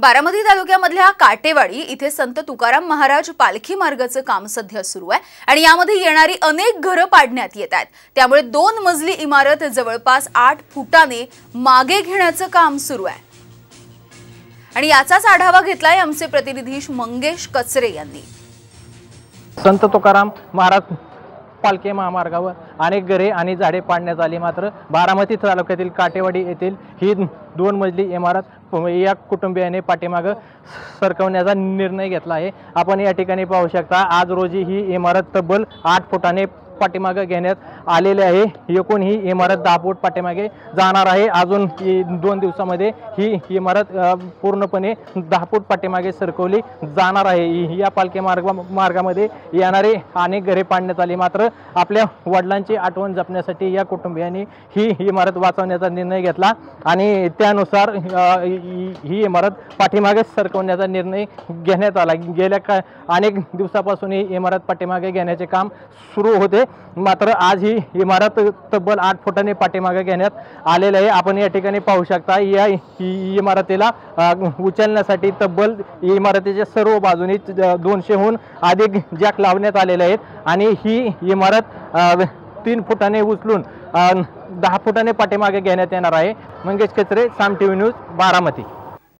बारामती तालुक्यामधल्या काटेवाडी इथे संत तुकाराम महाराज पालखी मार्गाचं काम सध्या सुरू आहे आणि यामध्ये येणारी अनेक घरं पाडण्यात येत आहेत। त्यामुळे 2 मजली इमारत जवळपास 8 फुटाने मागे घेण्याचं काम सुरू आहे आणि याचाच आढावा घेतलाय आमचे प्रतिनिधी मंगेश कचरे यांनी। संत तुकाराम महाराज पालखी महामार्गावर अनेक घरे आणि झाडे पाडण्यात आली, मात्र बारामती तालुक्यातील काटेवाडी येथील ही 2 मजली इमारत या कुटुंबियाने पाठीमागे सरकवण्याचा निर्णय घेतला आहे। आपण या ठिकाणी पाहू शकता, आज रोजी ही इमारत तब्बल 8 फुटाने पाठीमागे घेण्यात आलेली आहे। एकूण ही इमारत 10 फूट पाठीमागे जाणार आहे। अजून 2 दिवसांमध्ये ही इमारत पूर्णपणे 10 फूट पाठीमागे सरकवली जाणार आहे। या पालखी मार्गामध्ये येणारे अनेक घरे पाडण्यात आली, मात्र आपल्या वडिलांची आठवण जपण्यासाठी या कुटुंबियांनी ही इमारत वाचवण्याचा निर्णय घेतला आणि त्यानुसार ही इमारत पाठीमागे सरकवण्याचा निर्णय घेण्यात आला। गेल्या अनेक दिवसापासून ही इमारत पाठीमागे घेण्याचे काम सुरू होते, मात्र आज ही इमारत तब्बल 8 फुटाने पाठीमागे घेण्यात आलेली आहे। आपण या ठिकाणी पाहू शकता, या इमारतीला उचलण्यासाठी तब्बल इमारतीच्या सर्व बाजूंनी 200हून अधिक जॅक लावण्यात आलेले आहेत आणि ही इमारत 3 फुटाने उचलून 10 फुटाने पाठीमागे घेण्यात येणार आहे। मंगेश कचरे, साम TV न्यूज, बारामती।